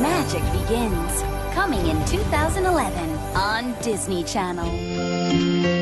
magic begins. Coming in 2011 on Disney Channel.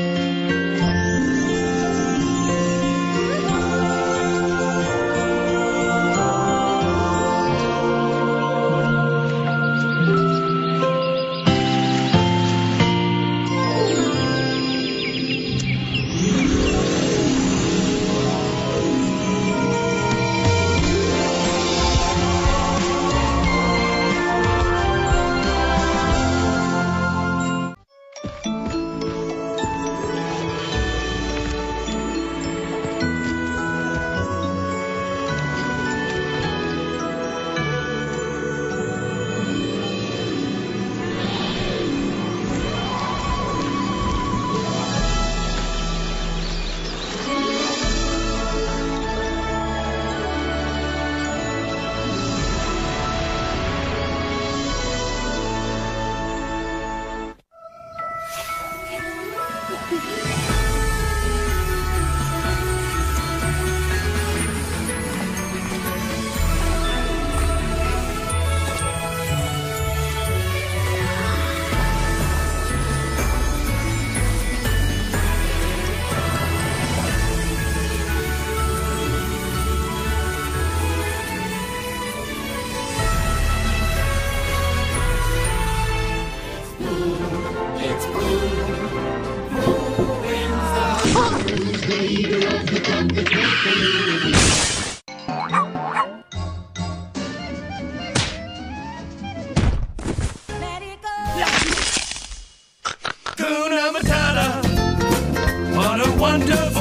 Wonderful.